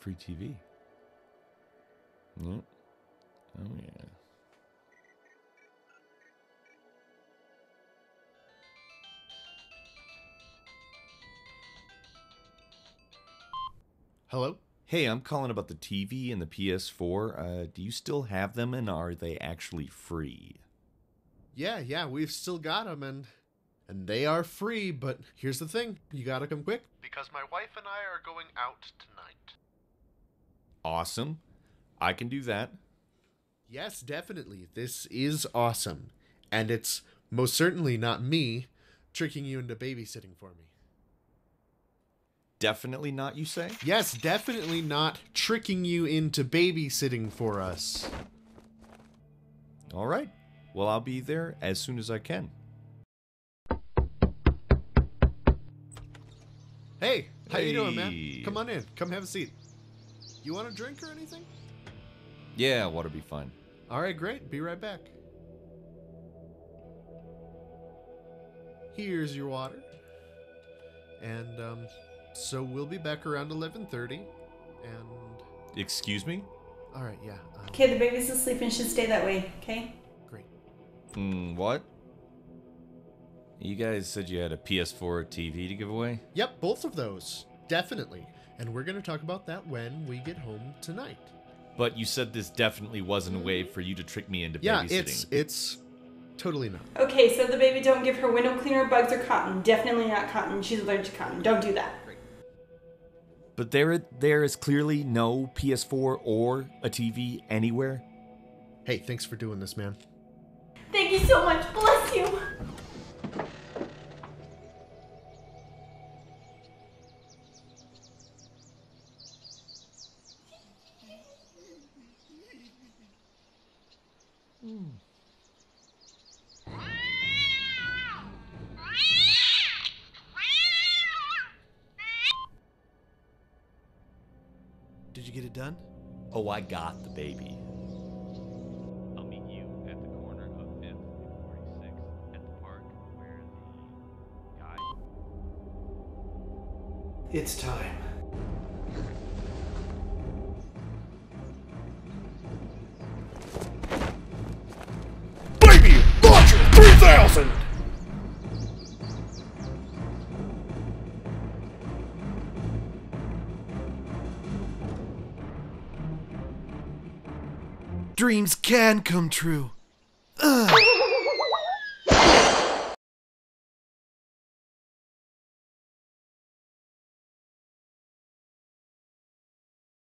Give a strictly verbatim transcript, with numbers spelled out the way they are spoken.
free T V. Nope. Oh, yeah. Hello? Hey, I'm calling about the T V and the P S four. Uh, do you still have them, and are they actually free? Yeah, yeah, we've still got them, and... And they are free, but here's the thing. You gotta come quick. Because my wife and I are going out tonight. Awesome. I can do that. Yes, definitely. This is awesome. And it's most certainly not me tricking you into babysitting for me. Definitely not, you say? Yes, definitely not tricking you into babysitting for us. All right. Well, I'll be there as soon as I can. Hey, how hey. you doing, man? Come on in. Come have a seat. You want a drink or anything? Yeah, water'll be fine. All right, great. Be right back. Here's your water. And um, so we'll be back around eleven thirty. And excuse me? All right, yeah. Um... Okay, the baby's asleep and should stay that way. Okay. Great. Mm, what? You guys said you had a P S four T V to give away? Yep, both of those. Definitely. And we're going to talk about that when we get home tonight. But you said this definitely wasn't a way for you to trick me into yeah, babysitting. Yeah, it's, it's totally not. Okay, so the baby don't give her window cleaner, bugs, or cotton. Definitely not cotton. She's allergic to cotton. Don't do that. Great. But there, there is clearly no P S four or a T V anywhere. Hey, thanks for doing this, man. Thank you so much. Bless you. Mm. Did you get it done? Oh, I got the baby. I'll meet you at the corner of fifth and forty-sixth at the park where the guy... It's time. three thousand! Dreams can come true!